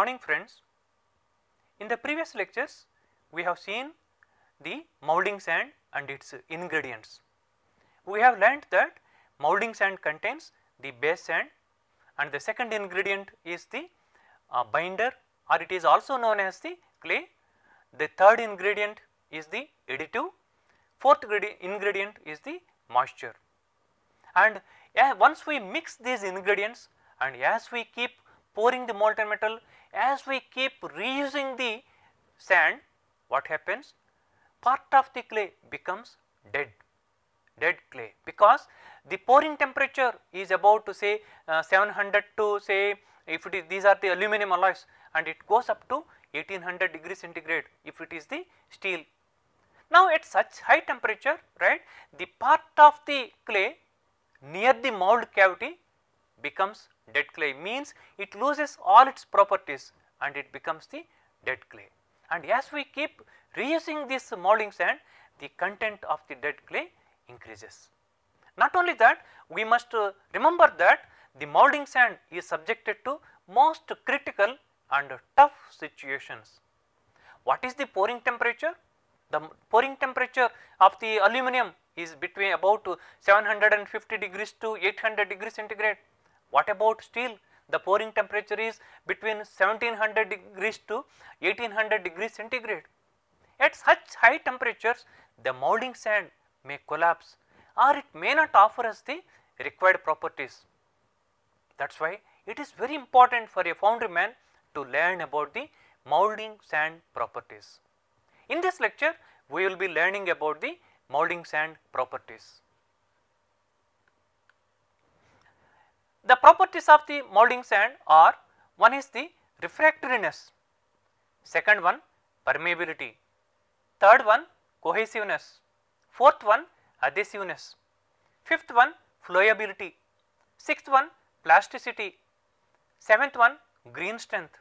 morning friends. In the previous lectures we have seen the moulding sand and its ingredients. We have learnt that moulding sand contains the base sand and the second ingredient is the binder, or it is also known as the clay. The third ingredient is the additive, fourth ingredient is the moisture. And once we mix these ingredients, and as we keep pouring the molten metal, as we keep reusing the sand, what happens? Part of the clay becomes dead clay, because the pouring temperature is about to say 700 to say, if it is, these are the aluminum alloys, and it goes up to 1800 degrees centigrade if it is the steel. Now at such high temperature, right, the part of the clay near the mould cavity becomes dead clay, means it loses all its properties and it becomes the dead clay. And as we keep reusing this moulding sand, the content of the dead clay increases. Not only that, we must remember that the moulding sand is subjected to most critical and tough situations. What is the pouring temperature? The pouring temperature of the aluminum is between about 750 degrees to 800 degrees centigrade. What about steel? The pouring temperature is between 1700 degrees to 1800 degrees centigrade. At such high temperatures, the moulding sand may collapse or it may not offer us the required properties. That is why it is very important for a foundryman to learn about the moulding sand properties. In this lecture, we will be learning about the moulding sand properties. The properties of the moulding sand are: one is the refractoriness, second one permeability, third one cohesiveness, fourth one adhesiveness, fifth one flowability, sixth one plasticity, seventh one green strength,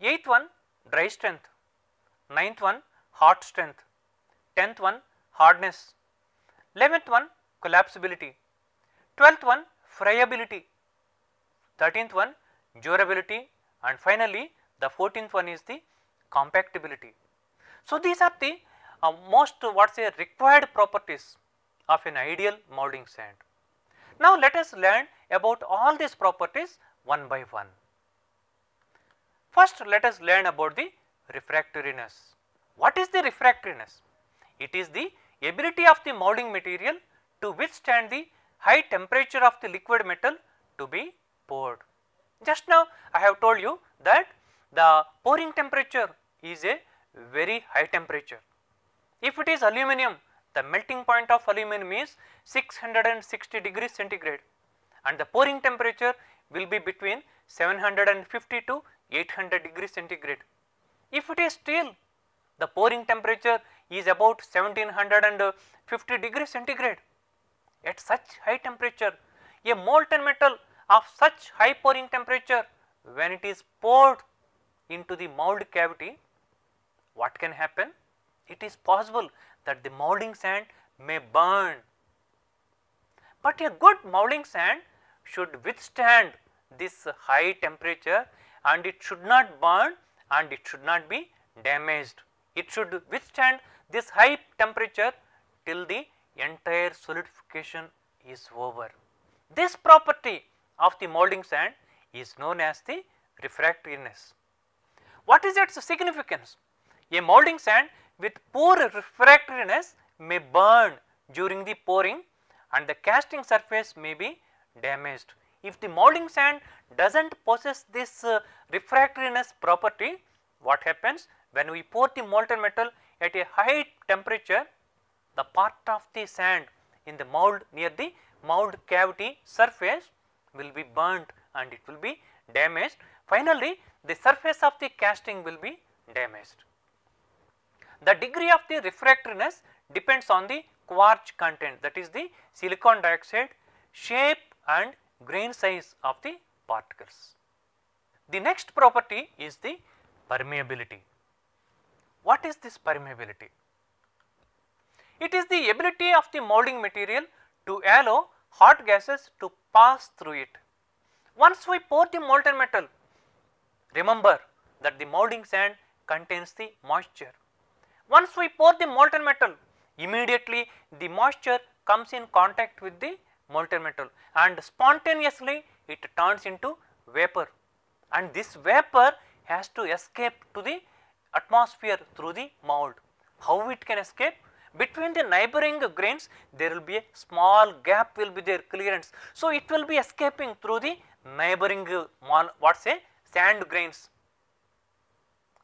eighth one dry strength, ninth one hot strength, tenth one hardness, 11th one collapsibility, 12th one friability, 13th one durability, and finally the 14th one is the compactability. So these are the most required properties of an ideal moulding sand. Now let us learn about all these properties one by one. First let us learn about the refractoriness. What is the refractoriness? It is the ability of the moulding material to withstand the high temperature of the liquid metal to be poured. Just now I have told you that the pouring temperature is a very high temperature. If it is aluminum, the melting point of aluminum is 660 degrees centigrade and the pouring temperature will be between 750 to 800 degrees centigrade. If it is steel, the pouring temperature is about 1750 degrees centigrade. At such high temperature, a molten metal of such high pouring temperature, when it is poured into the mould cavity, what can happen? It is possible that the moulding sand may burn. But a good moulding sand should withstand this high temperature and it should not burn and it should not be damaged. It should withstand this high temperature till the entire solidification is over. This property of the moulding sand is known as the refractoriness. What is its significance? A moulding sand with poor refractoriness may burn during the pouring and the casting surface may be damaged. If the moulding sand does not possess this refractoriness property, what happens? When we pour the molten metal at a high temperature, the part of the sand in the mould near the mould cavity surface will be burnt and it will be damaged. Finally, the surface of the casting will be damaged. The degree of the refractoriness depends on the quartz content, that is the silicon dioxide, shape and grain size of the particles. The next property is the permeability. What is this permeability? It is the ability of the moulding material to allow hot gases to pass through it. Once we pour the molten metal, remember that the moulding sand contains the moisture. Once we pour the molten metal, immediately the moisture comes in contact with the molten metal and spontaneously it turns into vapor, and this vapor has to escape to the atmosphere through the mould. How it can escape? Between the neighboring grains there will be a small gap, will be their clearance. So, it will be escaping through the neighboring sand grains.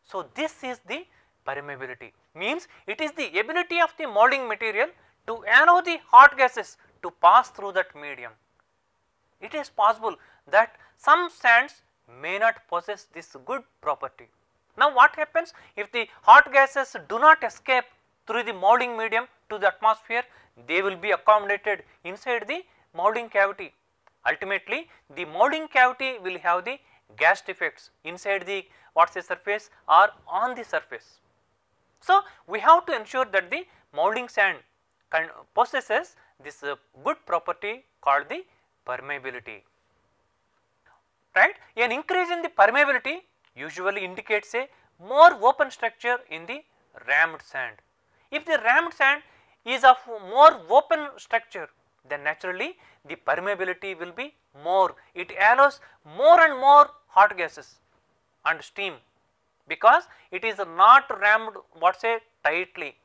So, this is the permeability, means it is the ability of the moulding material to allow the hot gases to pass through that medium. It is possible that some sands may not possess this good property. Now, what happens if the hot gases do not escape through the moulding medium to the atmosphere? They will be accommodated inside the moulding cavity. Ultimately, the moulding cavity will have the gas effects inside the surface or on the surface. So, we have to ensure that the moulding sand possesses this good property called the permeability, right. An increase in the permeability usually indicates a more open structure in the rammed sand. If the rammed sand is of more open structure, then naturally the permeability will be more. It allows more and more hot gases and steam because it is not rammed tightly.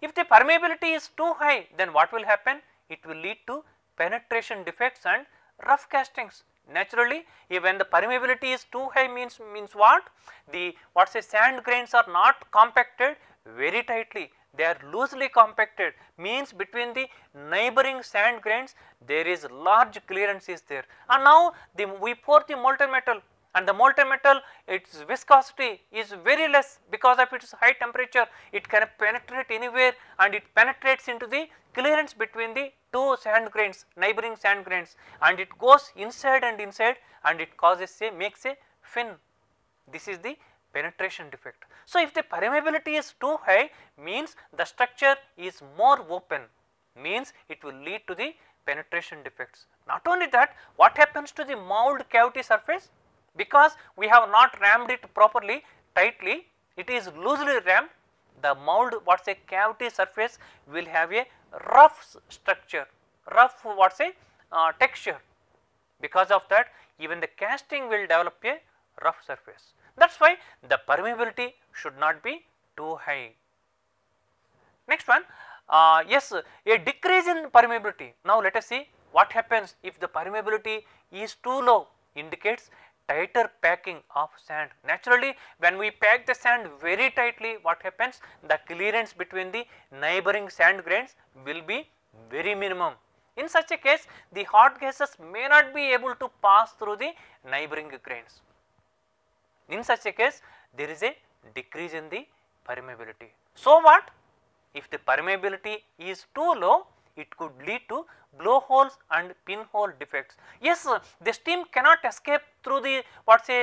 If the permeability is too high, then what will happen? It will lead to penetration defects and rough castings. Naturally, when the permeability is too high means what? The sand grains are not compacted very tightly, they are loosely compacted, means between the neighboring sand grains there is large clearances there. And now we pour the molten metal, and the molten metal, its viscosity is very less because of its high temperature. It can penetrate anywhere and it penetrates into the clearance between the two sand grains, neighboring sand grains, and it goes inside and it makes a fin. This is the penetration defect. So, if the permeability is too high, means the structure is more open, means it will lead to the penetration defects. Not only that, what happens to the mould cavity surface? Because we have not rammed it tightly, it is loosely rammed, the mould cavity surface will have a rough structure, rough texture. Because of that, even the casting will develop a rough surface. That is why the permeability should not be too high. Next one, a decrease in permeability. Now, let us see what happens if the permeability is too low, indicates tighter packing of sand. Naturally, when we pack the sand very tightly, what happens? The clearance between the neighboring sand grains will be very minimum. In such a case, the hot gases may not be able to pass through the neighboring grains. In such a case, there is a decrease in the permeability. So, what? If the permeability is too low, it could lead to blowholes and pinhole defects. Yes, the steam cannot escape through the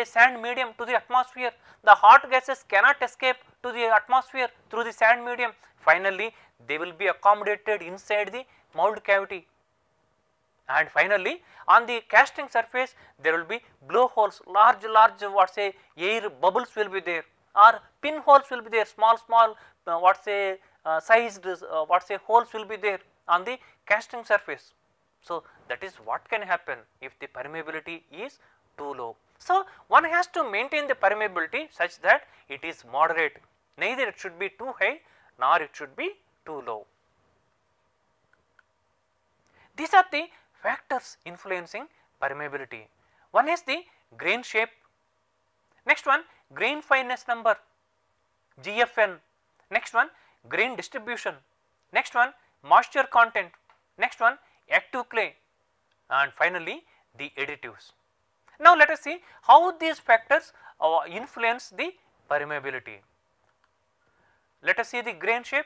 sand medium to the atmosphere. The hot gases cannot escape to the atmosphere through the sand medium. Finally, they will be accommodated inside the mould cavity. And finally, on the casting surface there will be blowholes, large air bubbles will be there, or pinholes will be there, small sized holes will be there on the casting surface. So, that is what can happen if the permeability is too low. So, one has to maintain the permeability such that it is moderate, neither it should be too high nor it should be too low. These are the factors influencing permeability. One is the grain shape, next one grain fineness number GFN, next one grain distribution, next one moisture content, next one active clay, and finally the additives. Now, let us see how these factors influence the permeability. Let us see the grain shape.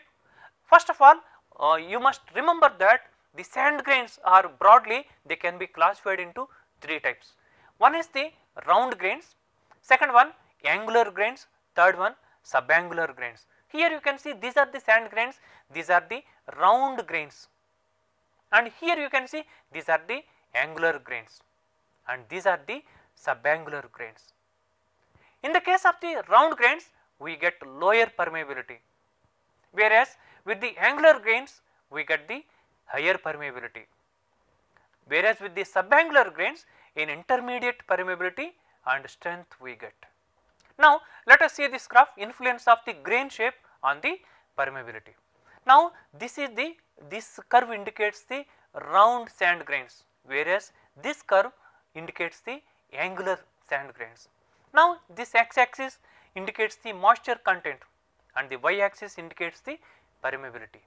First of all, you must remember that the sand grains are broadly, they can be classified into three types. One is the round grains, second one angular grains, third one subangular grains. Here you can see these are the sand grains, these are the round grains, and here you can see these are the angular grains and these are the subangular grains. In the case of the round grains, we get lower permeability, whereas with the angular grains, we get the higher permeability. Whereas with the subangular grains, in intermediate permeability and strength we get. Now, let us see this graph, influence of the grain shape on the permeability. Now, this curve indicates the round sand grains, whereas this curve indicates the angular sand grains. Now, this x axis indicates the moisture content and the y axis indicates the permeability.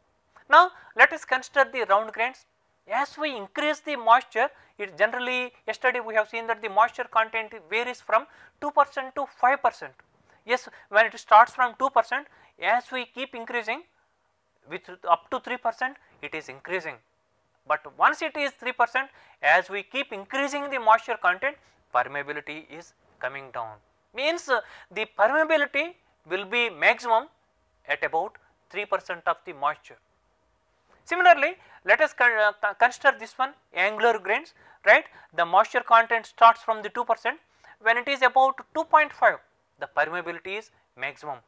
Now, let us consider the round grains. As we increase the moisture, it generally, yesterday we have seen that the moisture content varies from 2% to 5%. Yes, when it starts from 2%, as we keep increasing with up to 3%, it is increasing. But once it is 3%, as we keep increasing the moisture content, permeability is coming down. Means the permeability will be maximum at about 3% of the moisture. Similarly, let us consider this one, angular grains, right. The moisture content starts from the 2%. When it is about 2.5, the permeability is maximum.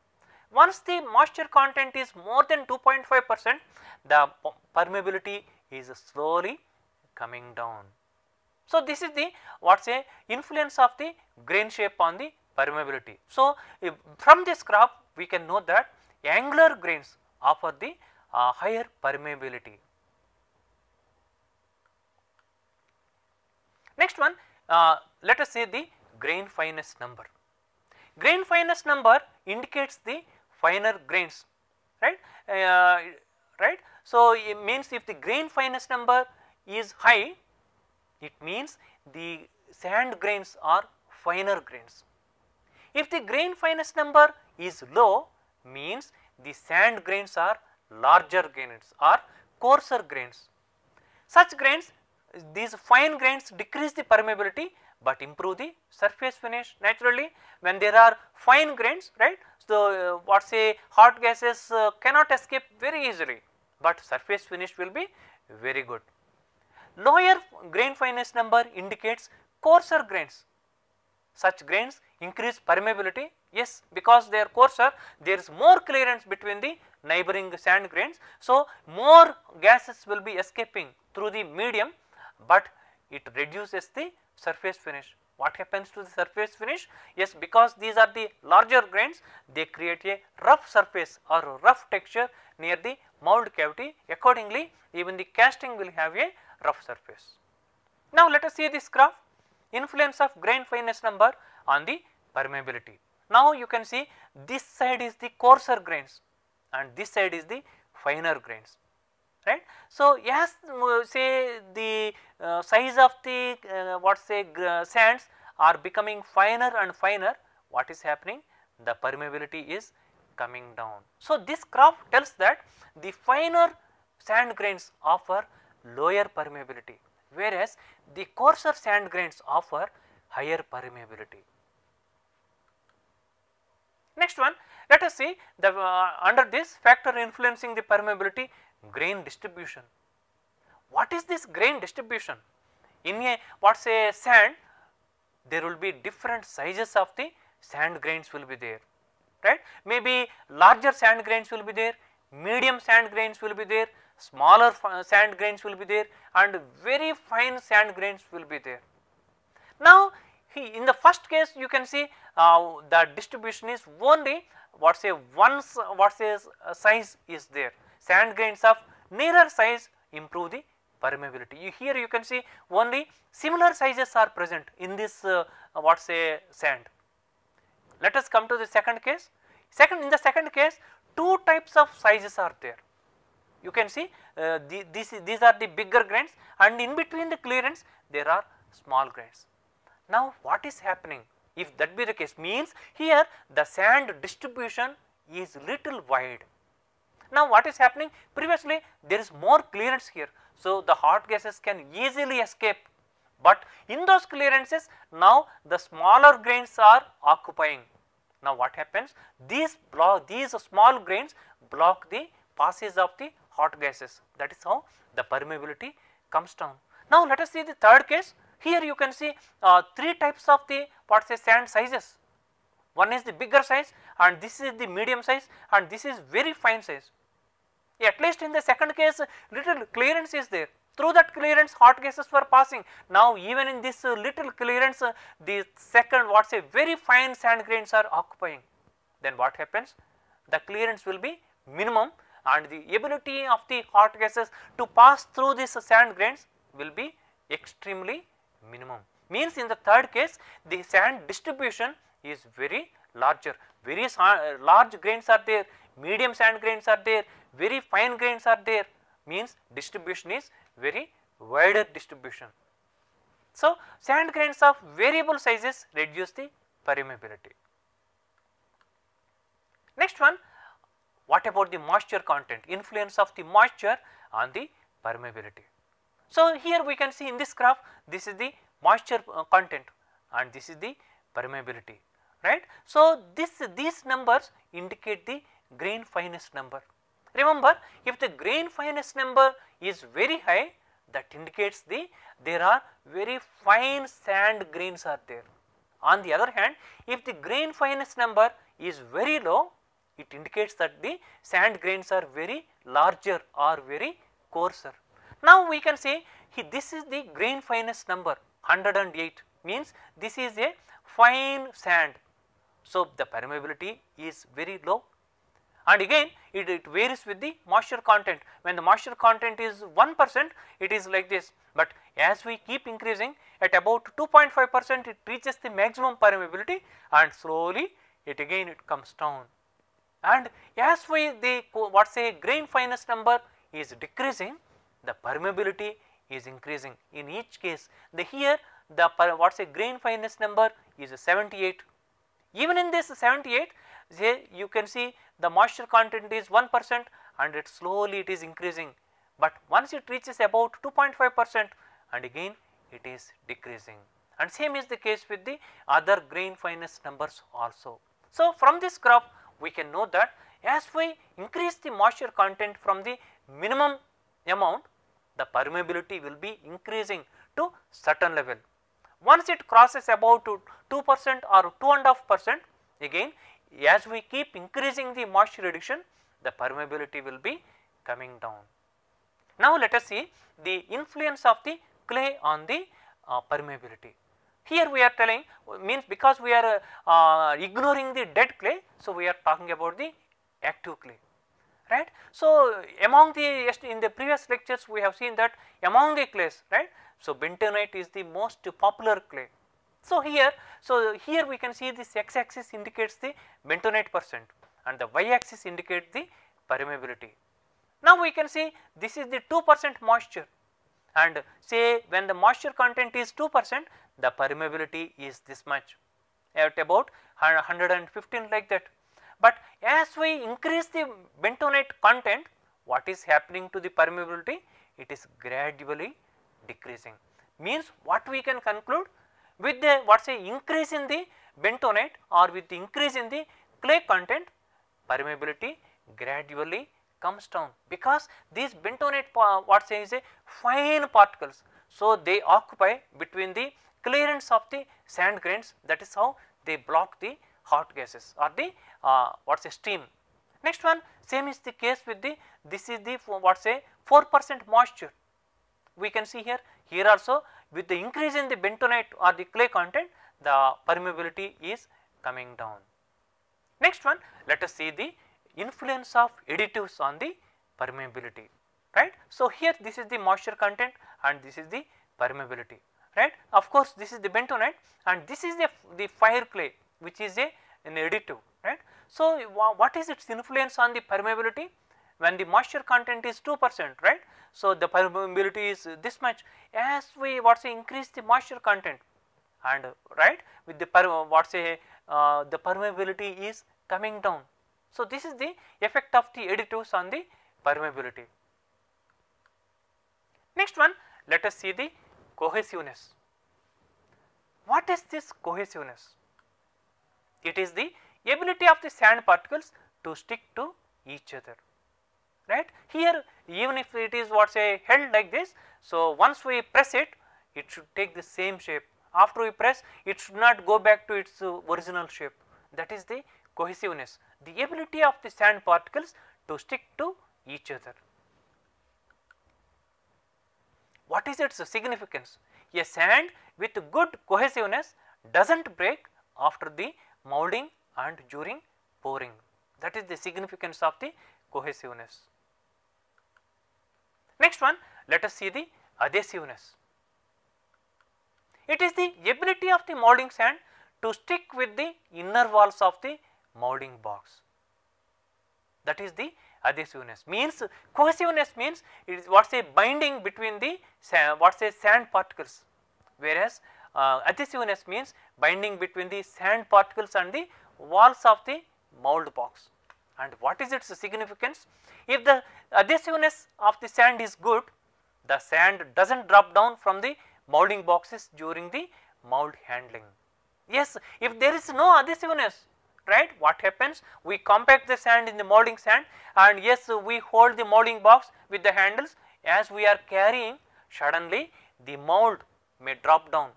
Once the moisture content is more than 2.5%, the permeability is slowly coming down. So, this is the influence of the grain shape on the permeability. So, from this graph we can know that angular grains offer the higher permeability. Next one, let us see the grain fineness number. Grain fineness number indicates the finer grains, right? So, it means if the grain fineness number is high, it means the sand grains are finer grains. If the grain fineness number is low, means the sand grains are larger grains or coarser grains. Such grains, these fine grains decrease the permeability but improve the surface finish. Naturally, when there are fine grains, right, so hot gases cannot escape very easily, but surface finish will be very good. Lower grain fineness number indicates coarser grains. Such grains increase permeability, yes, because they are coarser, there is more clearance between the neighboring sand grains. So, more gases will be escaping through the medium, but it reduces the surface finish. What happens to the surface finish? Yes, because these are the larger grains, they create a rough surface or rough texture near the mould cavity. Accordingly, even the casting will have a rough surface. Now, let us see this graph, influence of grain fineness number on the permeability. Now, you can see this side is the coarser grains and this side is the finer grains, right. So, as the size of the sands are becoming finer and finer, what is happening? The permeability is coming down. So, this graph tells that the finer sand grains offer lower permeability, whereas the coarser sand grains offer higher permeability. Next one, let us see the under this factor influencing the permeability, grain distribution. What is this grain distribution? In a sand, there will be different sizes of the sand grains will be there, right. Maybe larger sand grains will be there, medium sand grains will be there, smaller sand grains will be there, and very fine sand grains will be there. Now, in the first case you can see the distribution is only size is there. Sand grains of nearer size improve the permeability. Here you can see only similar sizes are present in this sand. Let us come to the second case. In the second case, two types of sizes are there. You can see these are the bigger grains, and in between the clearance there are small grains. Now, what is happening? If that be the case, means here the sand distribution is little wide. Now, what is happening? Previously, there is more clearance here. So, the hot gases can easily escape, but in those clearances now the smaller grains are occupying. Now, what happens? These small grains block the passes of the hot gases. That is how the permeability comes down. Now, let us see the third case. Here you can see three types of the sand sizes. One is the bigger size and this is the medium size and this is very fine size. At least in the second case little clearance is there. Through that clearance hot gases were passing. Now even in this little clearance the second what say very fine sand grains are occupying. Then what happens? The clearance will be minimum and the ability of the hot gases to pass through these sand grains will be extremely minimum. Means in the third case the sand distribution is very larger, very large grains are there, medium sand grains are there, very fine grains are there, means distribution is very wider distribution. So, sand grains of variable sizes reduce the permeability. Next one, what about the moisture content, influence of the moisture on the permeability. So, here we can see in this graph, this is the moisture content and this is the permeability, right. So, these numbers indicate the grain fineness number. Remember, if the grain fineness number is very high, that indicates there are very fine sand grains are there. On the other hand, if the grain fineness number is very low, it indicates that the sand grains are very larger or very coarser. Now, we can say this is the grain fineness number 108, means this is a fine sand. So, the permeability is very low. And again it varies with the moisture content. When the moisture content is 1%, it is like this, but as we keep increasing at about 2.5%, it reaches the maximum permeability and slowly it comes down. And as the grain fineness number is decreasing, the permeability is increasing. In each case, grain fineness number is 78. Even in this 78, you can see the moisture content is 1% and it slowly it is increasing, but once it reaches about 2.5% and again it is decreasing, and same is the case with the other grain fineness numbers also. So, from this graph we can know that as we increase the moisture content from the minimum amount, the permeability will be increasing to certain level. Once it crosses about 2% or 2.5%, again as we keep increasing the moisture reduction, the permeability will be coming down. Now, let us see the influence of the clay on the permeability. Here we are telling, means because we are ignoring the dead clay, so we are talking about the active clay, right. So, in the previous lectures we have seen that among the clays, right. So, bentonite is the most popular clay. So here we can see this x axis indicates the bentonite percent and the y axis indicates the permeability. Now, we can see this is the 2% moisture, and say when the moisture content is 2%, the permeability is this much at about 115 like that. But as we increase the bentonite content, what is happening to the permeability? It is gradually decreasing. Means what we can conclude? With the increase in the bentonite or with the increase in the clay content, permeability gradually comes down, because these bentonite is a fine particles. So, they occupy between the clearance of the sand grains, that is how they block the hot gases or the steam. Next one, same is the case with the, this is the 4% moisture. We can see here also with the increase in the bentonite or the clay content, the permeability is coming down. Next one, let us see the influence of additives on the permeability, right. So, here this is the moisture content and this is the permeability, right. Of course, this is the bentonite and this is the fire clay, which is an additive, right. So, what is its influence on the permeability? When the moisture content is 2%, right. So, the permeability is this much. As we increase the moisture content, and right, with the the permeability is coming down. So, this is the effect of the additives on the permeability. Next one, let us see the cohesiveness. What is this cohesiveness? It is the ability of the sand particles to stick to each other. Right. Here even if it is held like this, so once we press it, it should take the same shape. After we press, it should not go back to its original shape. that is the cohesiveness, the ability of the sand particles to stick to each other. What is its significance? A sand with good cohesiveness does not break after the moulding and during pouring. That is the significance of the cohesiveness. Next one, let us see the adhesiveness. It is the ability of the moulding sand to stick with the inner walls of the moulding box. That is the adhesiveness. Means cohesiveness means it is what is a binding between the what is a sand particles, whereas adhesiveness means binding between the sand particles and the walls of the mould box. And what is its significance? If the adhesiveness of the sand is good, the sand does not drop down from the moulding boxes during the mould handling. Yes, if there is no adhesiveness, right, what happens? We compact the sand in the moulding sand, and yes, we hold the moulding box with the handles. As we are carrying, suddenly the mould may drop down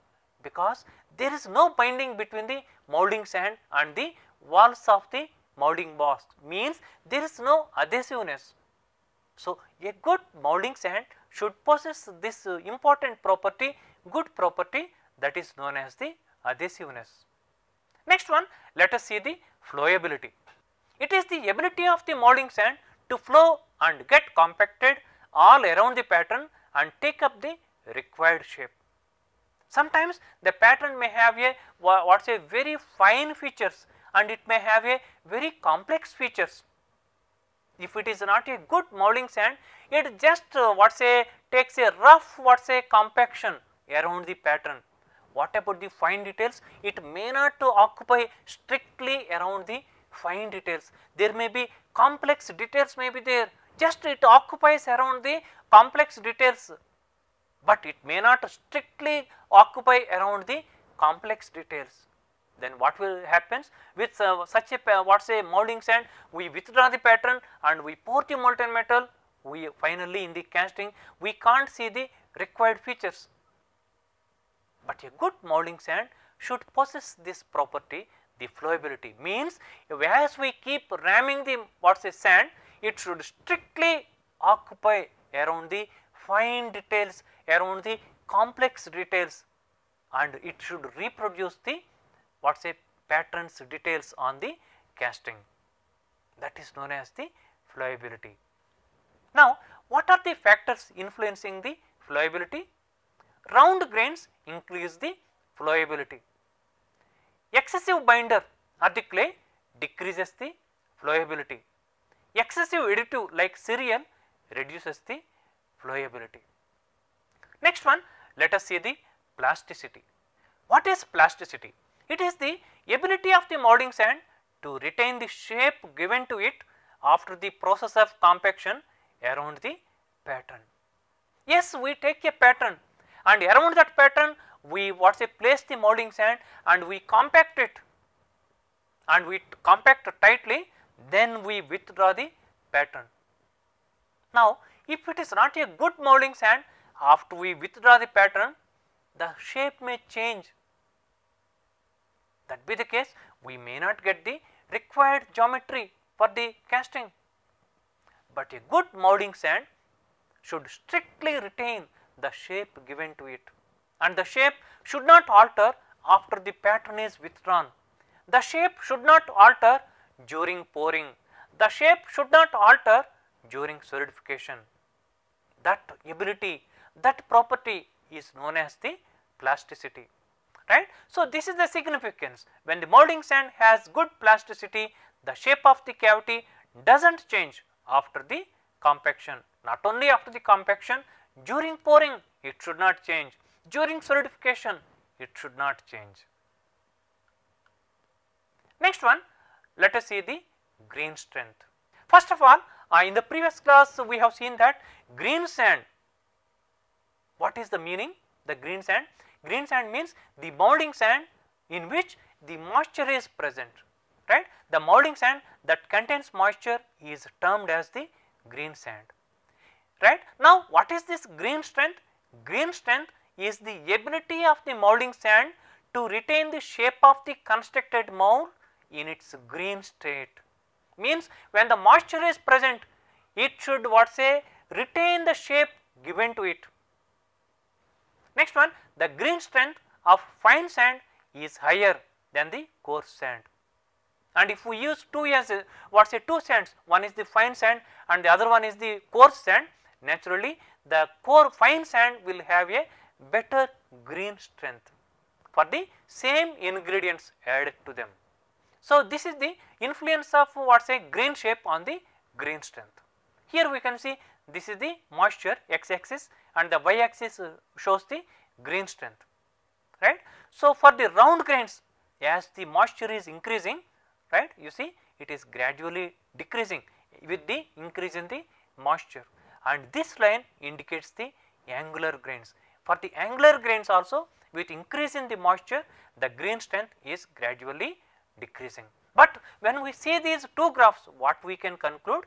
because there is no binding between the moulding sand and the walls of the moulding box, means there is no adhesiveness. So, a good moulding sand should possess this important property, good property, that is known as the adhesiveness. Next one, let us see the flowability. It is the ability of the moulding sand to flow and get compacted all around the pattern and take up the required shape. Sometimes the pattern may have a what is a very fine features and it may have a very complex features. If it is not a good moulding sand, it just what say takes a rough what say compaction around the pattern. What about the fine details? It may not to occupy strictly around the fine details. There may be complex details may be there, just it occupies around the complex details, but it may not strictly occupy around the complex details. Then what will happens with such a what say moulding sand? We withdraw the pattern and we pour the molten metal, we finally in the casting we can't see the required features. But a good moulding sand should possess this property, the flowability, means as we keep ramming the what say sand, it should strictly occupy around the fine details, around the complex details, and it should reproduce the what say patterns details on the casting. That is known as the flowability. Now, what are the factors influencing the flowability? Round grains increase the flowability. Excessive binder or the clay decreases the flowability. Excessive additive like cereal reduces the flowability. Next one, let us see the plasticity. What is plasticity? It is the ability of the moulding sand to retain the shape given to it after the process of compaction around the pattern. Yes, we take a pattern and around that pattern we what say place the moulding sand and we compact it, and we compact tightly, then we withdraw the pattern. Now, if it is not a good moulding sand, after we withdraw the pattern, the shape may change. That be the case, we may not get the required geometry for the casting. But a good moulding sand should strictly retain the shape given to it, and the shape should not alter after the pattern is withdrawn. The shape should not alter during pouring. The shape should not alter during solidification. That ability, that property is known as the plasticity, right. So, this is the significance. When the moulding sand has good plasticity, the shape of the cavity does not change after the compaction. Not only after the compaction, during pouring it should not change, during solidification it should not change. Next one, let us see the grain strength. First of all, in the previous class we have seen that green sand, what is the meaning? The green sand? Green sand means the moulding sand in which the moisture is present, right. The moulding sand that contains moisture is termed as the green sand, right. Now, what is this green strength? Green strength is the ability of the moulding sand to retain the shape of the constructed mould in its green state. Means when the moisture is present, it should retain the shape given to it. Next one, the green strength of fine sand is higher than the coarse sand. And if we use two sands, one is the fine sand and the other one is the coarse sand, naturally the fine sand will have a better green strength for the same ingredients added to them. So, this is the influence of green shape on the green strength. Here we can see this is the moisture x axis and the y axis shows the green strength, right. So, for the round grains, as the moisture is increasing, right, you see it is gradually decreasing with the increase in the moisture, and this line indicates the angular grains. For the angular grains also, with increase in the moisture, the green strength is gradually decreasing. But when we see these two graphs, what we can conclude?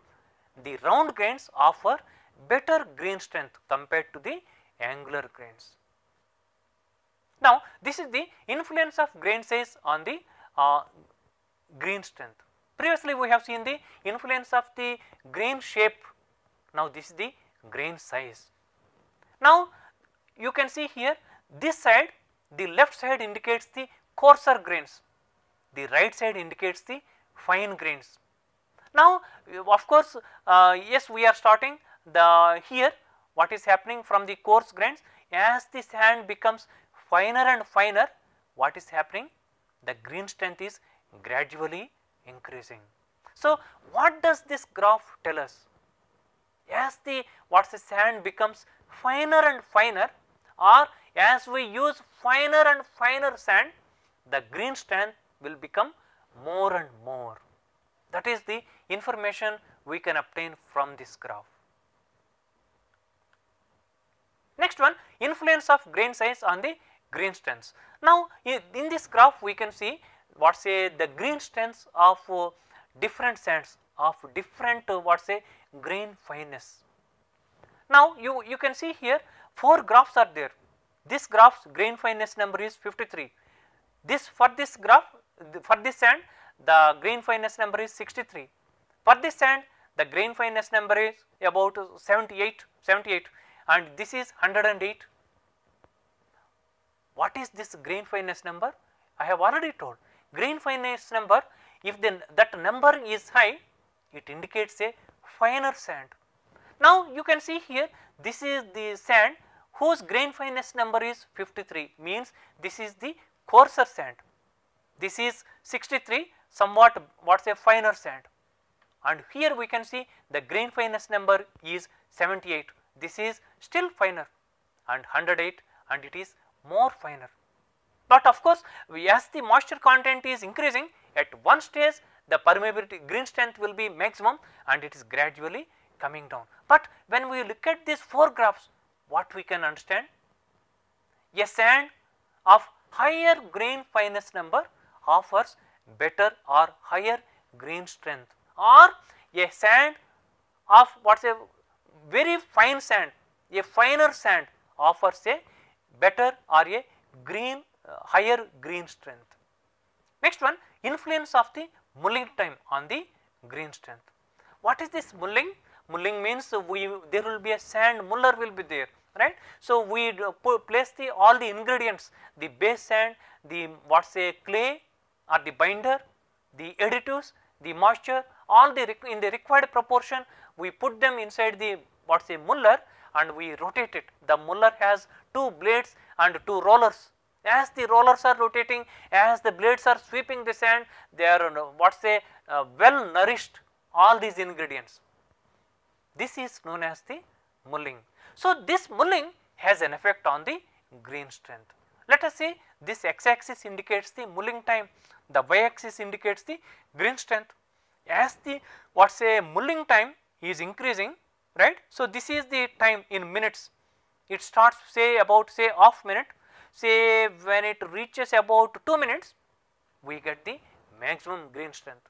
The round grains offer better green strength compared to the angular grains. Now, this is the influence of grain size on the green strength. Previously, we have seen the influence of the grain shape. Now, this is the grain size. Now, you can see here this side, the left side indicates the coarser grains, the right side indicates the fine grains. Now, of course, yes, we are starting here what is happening from the coarse grains. As the sand becomes finer and finer, what is happening? The green strength is gradually increasing. So, what does this graph tell us? As the sand becomes finer and finer, or as we use finer and finer sand, the green strength will become more and more. That is the information we can obtain from this graph. Next one, influence of grain size on the green strengths. Now, in this graph we can see the green strengths of different sands of different grain fineness. Now, you can see here 4 graphs are there. This graph's grain fineness number is 53. For this sand, the grain fineness number is 63. For this sand, the grain fineness number is about 78, and this is 108. What is this grain fineness number? I have already told. Grain fineness number, if that number is high, it indicates a finer sand. Now, you can see here this is the sand whose grain fineness number is 53, means this is the coarser sand. This is 63, somewhat finer sand, and here we can see the grain fineness number is 78. This is still finer, and 108, and it is more finer. But of course, as the moisture content is increasing, at one stage the permeability green strength will be maximum and it is gradually coming down. But when we look at these 4 graphs, what we can understand? A sand of higher grain fineness number offers better or higher green strength, or a sand of very fine sand, a finer sand offers a better or a green higher green strength. Next one, influence of the mulling time on the green strength. What is this mulling? Mulling means there will be a sand muller will be there, right. So, we place all the ingredients, the base sand, the clay or the binder, the additives, the moisture, all in the required proportion, we put them inside the muller and we rotate it. The muller has 2 blades and 2 rollers. As the rollers are rotating, as the blades are sweeping the sand, they are well nourished all these ingredients. This is known as the mulling. So, this mulling has an effect on the green strength. Let us see, this x axis indicates the mulling time, the y axis indicates the green strength. As the mulling time is increasing, right. So, this is the time in minutes. It starts about half minute. Say when it reaches about 2 minutes, we get the maximum green strength.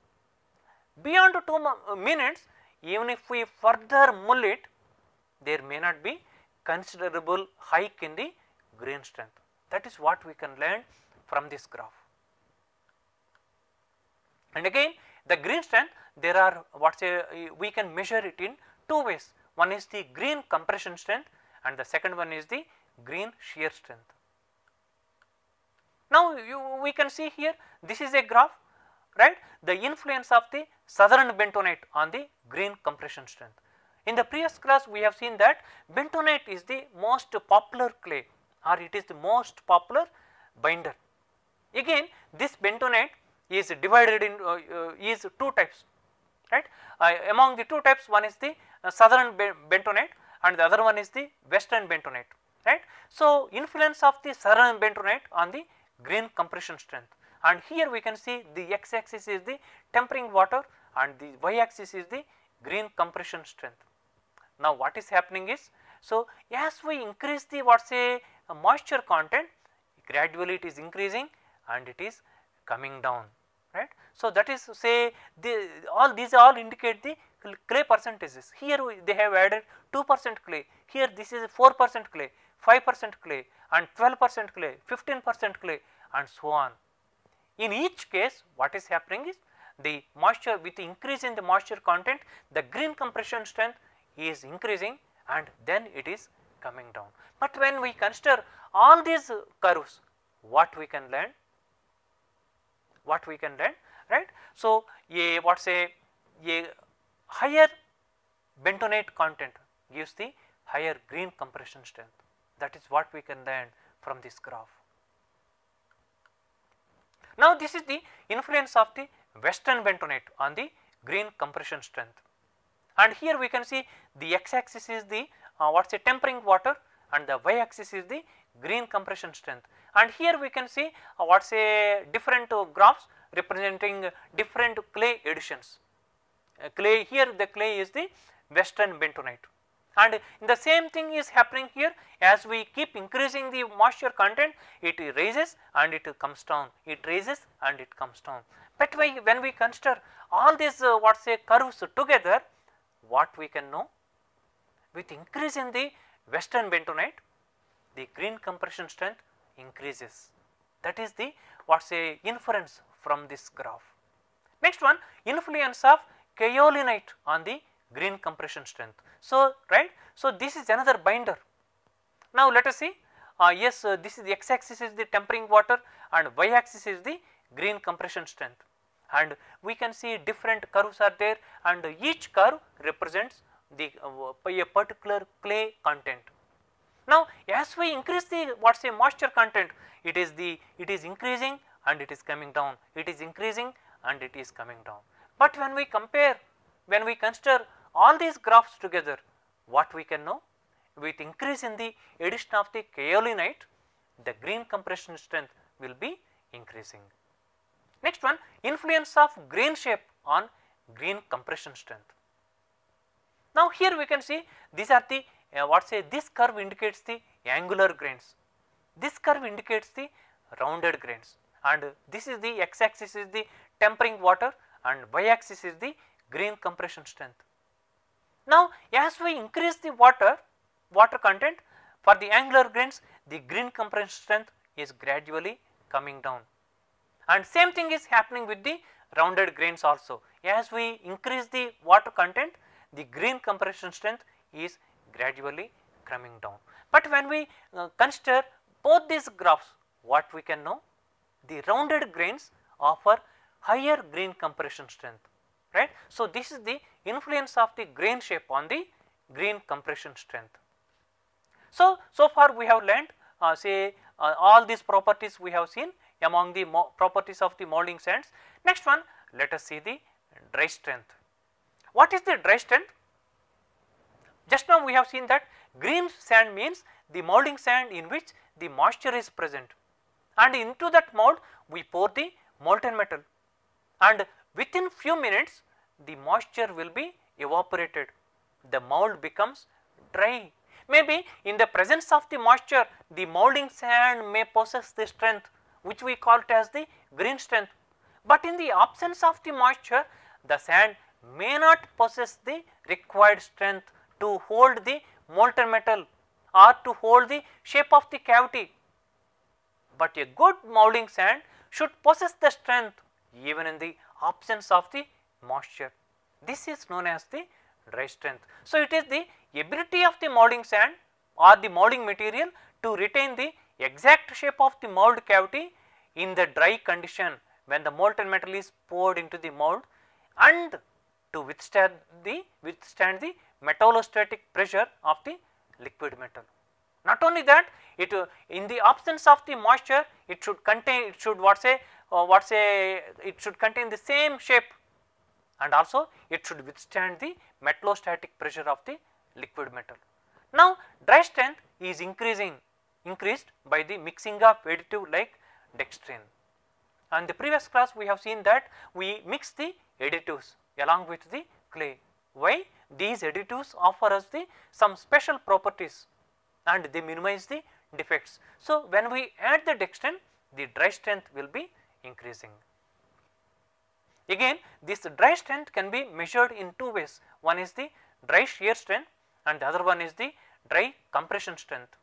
Beyond 2 minutes, even if we further mull it, there may not be considerable hike in the green strength. That is what we can learn from this graph. And again the green strand, there are we can measure it in two ways. One is the green compression strength and the second one is the green shear strength. Now we can see here, this is a graph, right, the influence of the southern bentonite on the green compression strength. In the previous class we have seen that bentonite is the most popular clay, or it is the most popular binder. Again this bentonite is divided in is two types, right. Among the two types, one is the southern bentonite and the other one is the western bentonite, right. So, influence of the southern bentonite on the green compression strength, and here we can see the x axis is the tempering water and the y axis is the green compression strength. Now, what is happening is, so as we increase the moisture content, gradually it is increasing and it is coming down, right. So, that is say the all these all indicate the clay percentages. Here they have added 2% clay, here this is 4% clay, 5% clay and 12% clay, 15% clay and so on. In each case what is happening is, the moisture with the increase in the moisture content, the green compression strength is increasing and then it is coming down. But when we consider all these curves, what we can learn? What we can learn, right? So, a higher bentonite content gives the higher green compression strength. That is what we can learn from this graph. Now, this is the influence of the western bentonite on the green compression strength, and here we can see the x axis is the tempering water and the y axis is the green compression strength, and here we can see different graphs representing different clay additions. Here the clay is the western bentonite, and the same thing is happening here. As we keep increasing the moisture content, it raises and it comes down, it raises and it comes down. But when we consider all these curves together, what we can know? With increase in the western bentonite, the green compression strength increases. That is the inference from this graph. Next one, influence of kaolinite on the green compression strength. So, right, so this is another binder. Now, let us see, this is the x axis is the tempering water and y axis is the green compression strength, and we can see different curves are there, and each curve represents the a particular clay content. Now, as we increase the moisture content, it is increasing and it is coming down, it is increasing and it is coming down. But when we compare, when we consider all these graphs together, what we can know? With increase in the addition of the kaolinite, the green compression strength will be increasing. Next one, influence of grain shape on green compression strength. Now, here we can see these are the this curve indicates the angular grains, this curve indicates the rounded grains, and this is the x axis is the tempering water and y axis is the green compression strength. Now, as we increase the water content for the angular grains, the green compression strength is gradually coming down, and same thing is happening with the rounded grains also. As we increase the water content, the green compression strength is gradually coming down. But when we consider both these graphs, what we can know? The rounded grains offer higher green compression strength. Right. So, this is the influence of the grain shape on the green compression strength. So far we have learned all these properties we have seen among the properties of the molding sands. Next one, let us see the dry strength. What is the dry strength? Just now we have seen that green sand means the molding sand in which the moisture is present, and into that mold we pour the molten metal, and within few minutes the moisture will be evaporated, the mold becomes dry. Maybe in the presence of the moisture, the molding sand may possess the strength which we call it as the green strength, but in the absence of the moisture, the sand may not possess the required strength to hold the molten metal or to hold the shape of the cavity. But a good molding sand should possess the strength even in the absence of the moisture. This is known as the dry strength. So, it is the ability of the moulding sand or the moulding material to retain the exact shape of the mould cavity in the dry condition when the molten metal is poured into the mould, and to withstand the metallostatic pressure of the liquid metal. Not only that, it in the absence of the moisture, it should contain, it should contain the same shape, and also it should withstand the metallostatic pressure of the liquid metal. Now, dry strength is increased by the mixing of additive like dextrin. In the previous class, we have seen that we mix the additives along with the clay. Why? These additives offer us the some special properties and they minimize the defects. So, when we add the dextrin, the dry strength will be increasing. Again, this dry strength can be measured in two ways. One is the dry shear strength and the other one is the dry compression strength.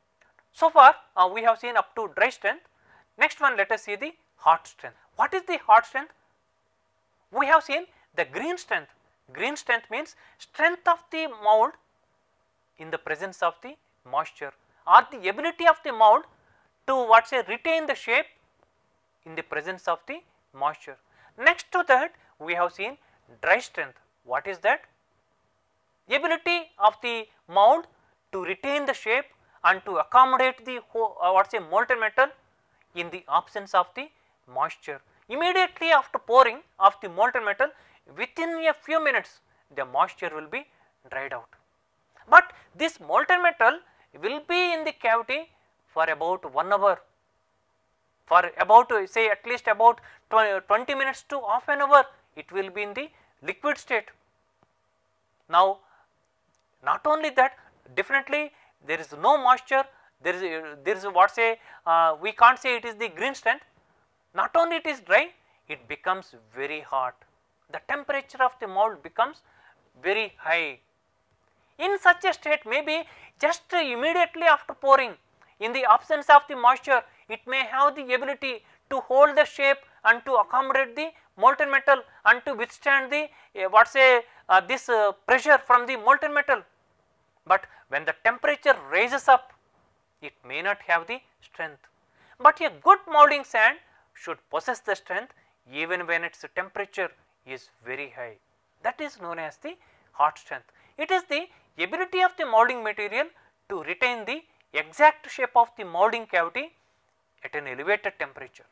So far, we have seen up to dry strength. Next one, let us see the hot strength. What is the hot strength? We have seen the green strength. Green strength means strength of the mould in the presence of the moisture, or the ability of the mould to retain the shape in the presence of the moisture. Next to that, we have seen dry strength. What is that? Ability of the mould to retain the shape and to accommodate the molten metal in the absence of the moisture. Immediately after pouring of the molten metal, within a few minutes the moisture will be dried out. But this molten metal will be in the cavity for about 1 hour, for about say at least about 20 minutes to half an hour it will be in the liquid state. Now, not only that, definitely there is no moisture, we can't say it is the green strength. Not only it is dry, it becomes very hot. The temperature of the mould becomes very high. In such a state, maybe just immediately after pouring, in the absence of the moisture, it may have the ability to hold the shape and to accommodate the molten metal and to withstand the this pressure from the molten metal. But when the temperature rises up, it may not have the strength. But a good moulding sand should possess the strength even when its temperature is very high. That is known as the hot strength. It is the ability of the moulding material to retain the exact shape of the moulding cavity at an elevated temperature.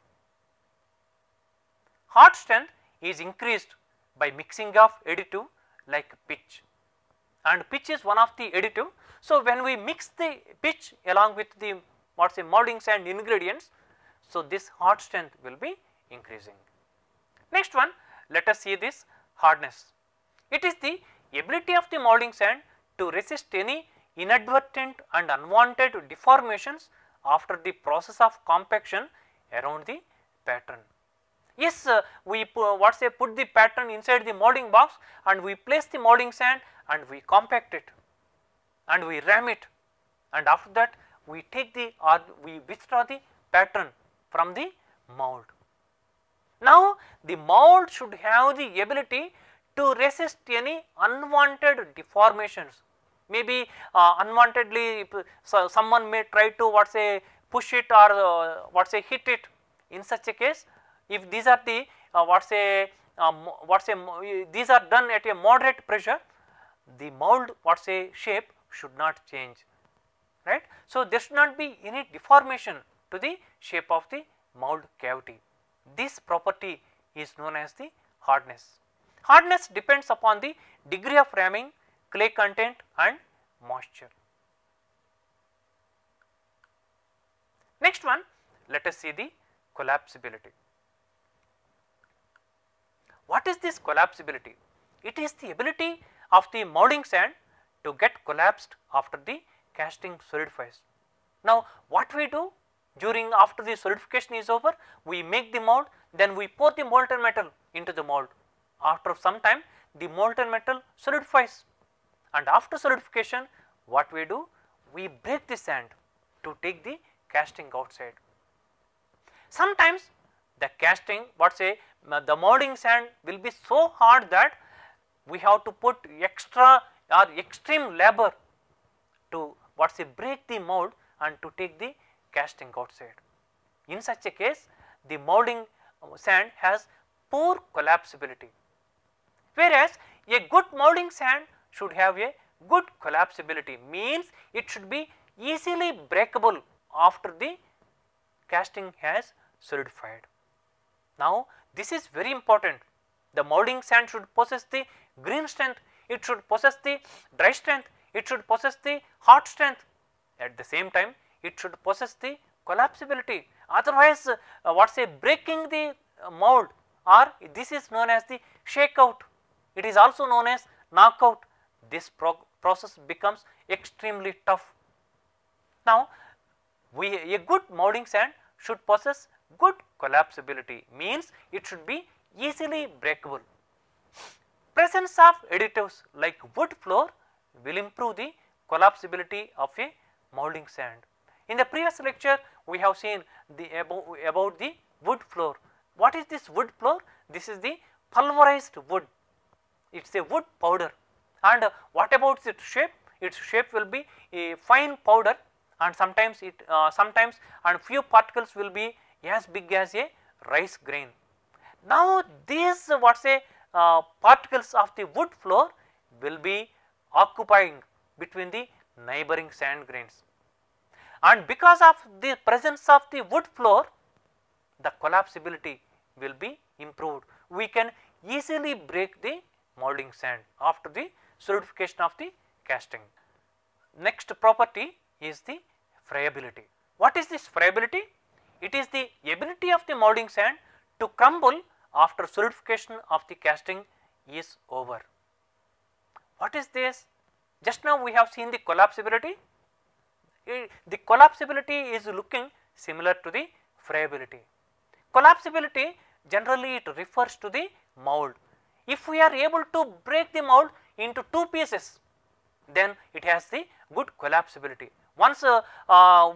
Hot strength is increased by mixing of additive like pitch, and pitch is one of the additive. So, when we mix the pitch along with the moulding sand ingredients, so this hot strength will be increasing. Next one, let us see this hardness. It is the ability of the moulding sand to resist any inadvertent and unwanted deformations after the process of compaction around the pattern. Yes, we put the pattern inside the moulding box and we place the moulding sand and we compact it and we ram it, and after that we take the or we withdraw the pattern from the mould. Now, the mould should have the ability to resist any unwanted deformations. Maybe unwantedly someone may try to push it or hit it. In such a case, if these are the these are done at a moderate pressure, the mould shape should not change, right. So, there should not be any deformation to the shape of the mould cavity. This property is known as the hardness. Hardness depends upon the degree of ramming, clay content and moisture. Next one, let us see the collapsibility. What is this collapsibility? It is the ability of the moulding sand to get collapsed after the casting solidifies. Now, what we do during after the solidification is over, we make the mould, then we pour the molten metal into the mould. After some time, the molten metal solidifies, and after solidification, what we do? We break the sand to take the casting outside. Sometimes the casting the molding sand will be so hard that we have to put extra or extreme labor to break the mold and to take the casting outside. In such a case, the molding sand has poor collapsibility, whereas a good molding sand should have a good collapsibility, means it should be easily breakable after the casting has solidified. Now, this is very important. The molding sand should possess the green strength, it should possess the dry strength, it should possess the hot strength. At the same time, it should possess the collapsibility. Otherwise, breaking the mold, or this is known as the shakeout, it is also known as knockout. This process becomes extremely tough. Now, a good molding sand should possess good collapsibility, means it should be easily breakable. Presence of additives like wood floor will improve the collapsibility of a molding sand. In the previous lecture, we have seen about the wood floor. What is this wood floor? This is the pulverized wood, it is a wood powder. And what about its shape? Its shape will be a fine powder, and sometimes few particles will be as big as a rice grain. Now, these particles of the wood floor will be occupying between the neighboring sand grains, and because of the presence of the wood floor, the collapsibility will be improved. We can easily break the molding sand after the solidification of the casting. Next property is the friability. What is this friability? It is the ability of the molding sand to crumble after solidification of the casting is over. What is this? Just now we have seen the collapsibility. The collapsibility is looking similar to the friability. Collapsibility, generally it refers to the mold. If we are able to break the mold into two pieces, then it has the good collapsibility. Once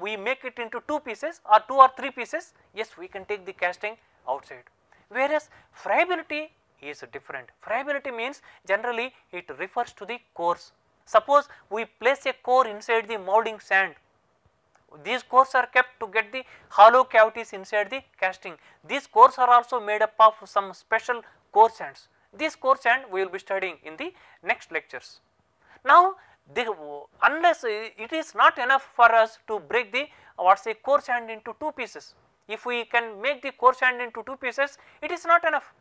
we make it into two pieces or two or three pieces, yes, we can take the casting outside. Whereas friability is different. Friability means generally it refers to the cores. Suppose we place a core inside the molding sand. These cores are kept to get the hollow cavities inside the casting. These cores are also made up of some special core sands. These core sand we will be studying in the next lectures. Now, unless it is not enough for us to break the core sand into two pieces. If we can make the core sand into two pieces, it is not enough.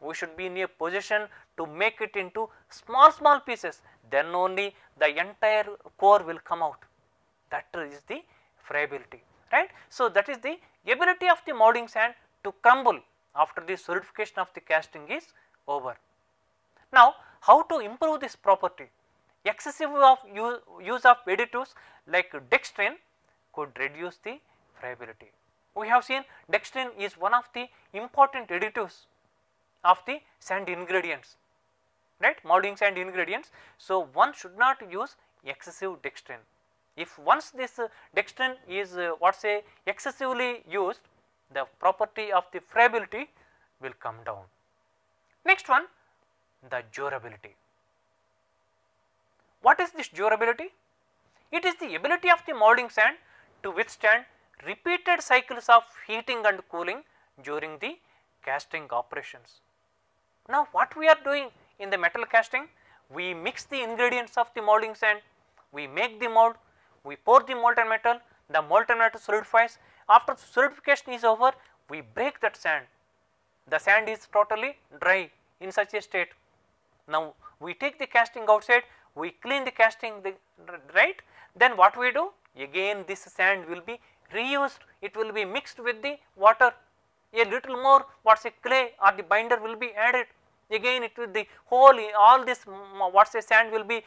We should be in a position to make it into small pieces, then only the entire core will come out. That is the friability, right. So, that is the ability of the molding sand to crumble after the solidification of the casting is over. Now, how to improve this property? Excessive use of additives like dextrin could reduce the friability. We have seen dextrin is one of the important additives of the sand ingredients, right, molding sand ingredients. So, one should not use excessive dextrin. If once this dextrin is excessively used, the property of the friability will come down. Next one, the durability. What is this durability? It is the ability of the molding sand to withstand repeated cycles of heating and cooling during the casting operations. Now, what we are doing in the metal casting? We mix the ingredients of the molding sand, we make the mold, we pour the molten metal solidifies. After solidification is over, we break that sand. The sand is totally dry in such a state. Now, we take the casting outside, we clean the casting, right? Then what we do? Again, this sand will be reused, it will be mixed with the water. A little more clay or the binder will be added. Again, it will all this sand will be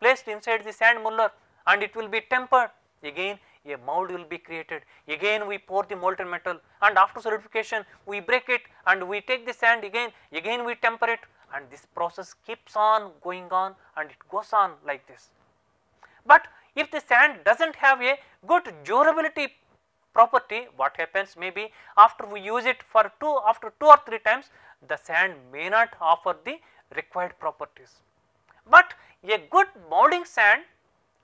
placed inside the sand muller, and it will be tempered. Again, a mold will be created. Again, we pour the molten metal, and after solidification we break it and we take the sand again. Again, we temper it, and this process keeps on going on, and it goes on like this. But if the sand does not have a good durability property, what happens may be after we use it for after 2 or 3 times, the sand may not offer the required properties. But a good moulding sand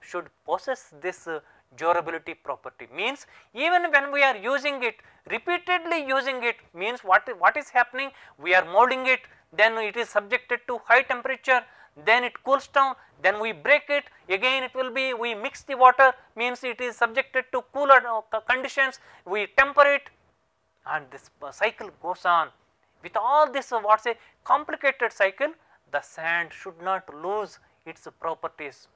should possess this durability property, means even when we are using it, repeatedly using it, means what is happening, we are moulding it, then it is subjected to high temperature, then it cools down, then we break it, again it will be, we mix the water, means it is subjected to cooler conditions, we temper it, and this cycle goes on. With all this what is a complicated cycle, the sand should not lose its properties.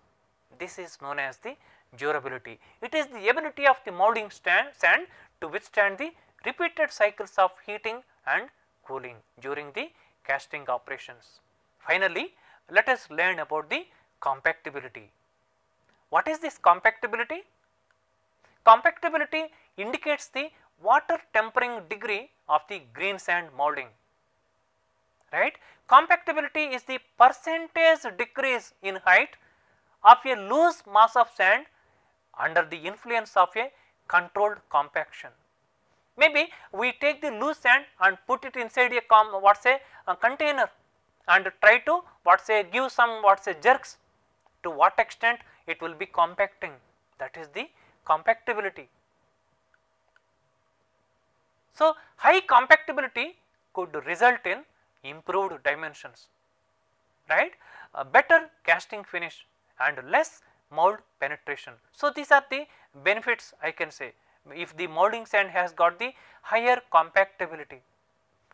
This is known as the durability. It is the ability of the moulding sand to withstand the repeated cycles of heating and cooling during the casting operations. Finally, let us learn about the compactability. What is this compactability? Compactability indicates the water tempering degree of the green sand moulding, right. Compactability is the percentage decrease in height of a loose mass of sand under the influence of a controlled compaction. Maybe we take the loose sand and put it inside a container and try to give some jerks. To what extent it will be compacting, that is the compactability. So, high compactability could result in improved dimensions, right, a better casting finish and less mold penetration. So, these are the benefits I can say if the moulding sand has got the higher compactability.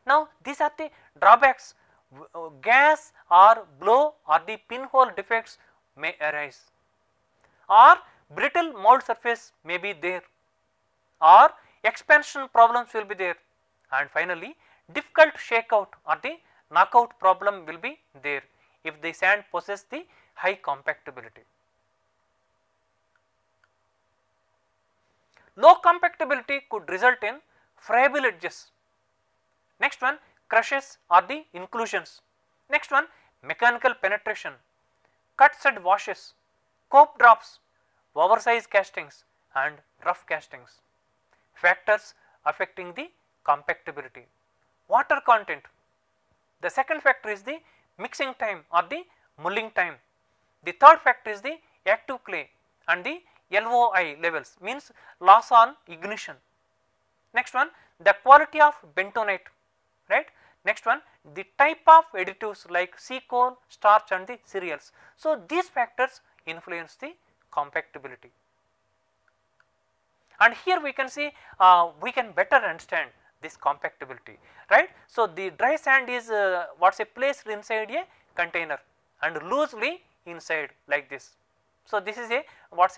Now, these are the drawbacks. Gas or blow or the pinhole defects may arise, or brittle mold surface may be there, or expansion problems will be there, and finally, difficult shakeout or the knockout problem will be there if the sand possesses the high compactability. Low compactability could result in fragile edges. Next one, crushes or the inclusions. Next one, mechanical penetration, cuts and washes, cope drops, oversized castings and rough castings. Factors affecting the compactability. Water content. The second factor is the mixing time or the mulling time. The third factor is the active clay and the LOI levels, means loss on ignition. Next one, the quality of bentonite, right. Next one, the type of additives like sea coal, starch and the cereals. So, these factors influence the compactability. And here we can see, we can better understand this compactability, right. So, the dry sand is placed inside a container and loosely inside like this. So, this is a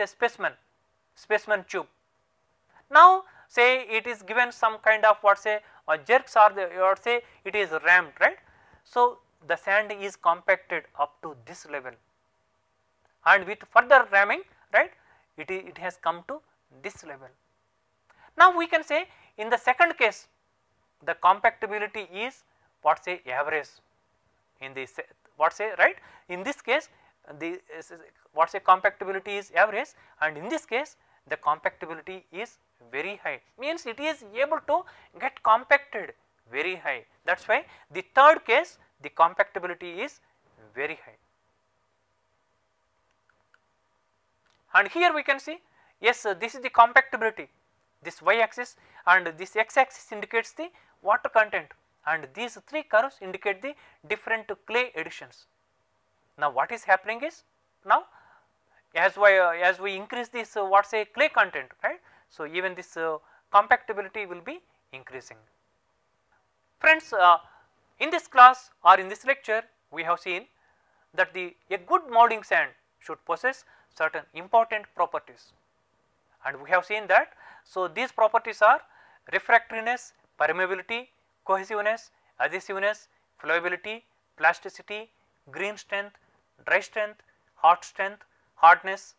specimen tube. Now, say it is given some kind of jerks or it is rammed, right. So, the sand is compacted up to this level, and with further ramming, right, it has come to this level. Now, we can say in the second case the compactability is average in this right. In this case the compactability is average, and in this case the compactability is very high, means it is able to get compacted very high. That is why the third case the compactability is very high. And here we can see, yes, this is the compactability, this y axis, and this x axis indicates the water content, and these 3 curves indicate the different clay additions. Now, what is happening is, now as we increase this clay content, right, so even this compactability will be increasing. Friends, in this class or in this lecture we have seen that a good moulding sand should possess certain important properties, and we have seen that. So, these properties are refractoriness, permeability, cohesiveness, adhesiveness, flowability, plasticity, green strength, dry strength, hardness,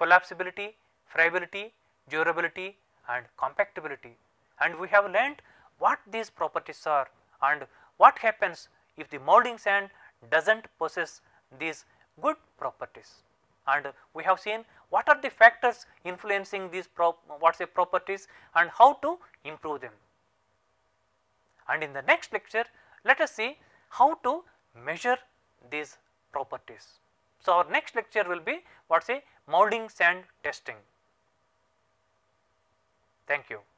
collapsibility, friability, durability and compactability. And we have learnt what these properties are and what happens if the moulding sand does not possess these good properties. and we have seen what are the factors influencing these properties and how to improve them. And in the next lecture, let us see how to measure these properties. So, our next lecture will be molding sand testing. Thank you.